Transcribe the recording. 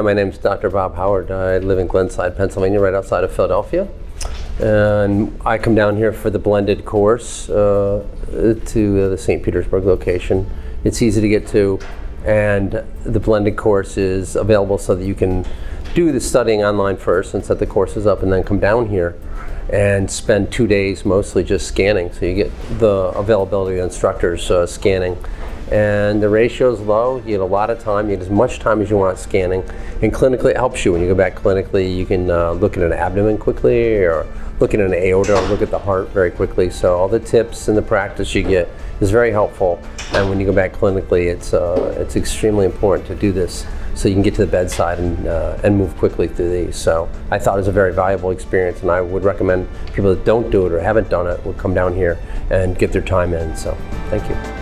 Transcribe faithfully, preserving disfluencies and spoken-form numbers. My name is Doctor Bob Howard. I live in Glenside, Pennsylvania, right outside of Philadelphia. And I come down here for the blended course uh, to uh, the Saint Petersburg location. It's easy to get to, and the blended course is available so that you can do the studying online first and set the courses up, and then come down here and spend two days mostly just scanning. So you get the availability of instructors uh, scanning. And the ratio's low, you get a lot of time, you get as much time as you want scanning. And clinically, it helps you. When you go back clinically, you can uh, look at an abdomen quickly, or look at an aorta, or look at the heart very quickly. So all the tips and the practice you get is very helpful. And when you go back clinically, it's, uh, it's extremely important to do this so you can get to the bedside and, uh, and move quickly through these. So I thought it was a very valuable experience, and I would recommend people that don't do it or haven't done it will come down here and get their time in. So thank you.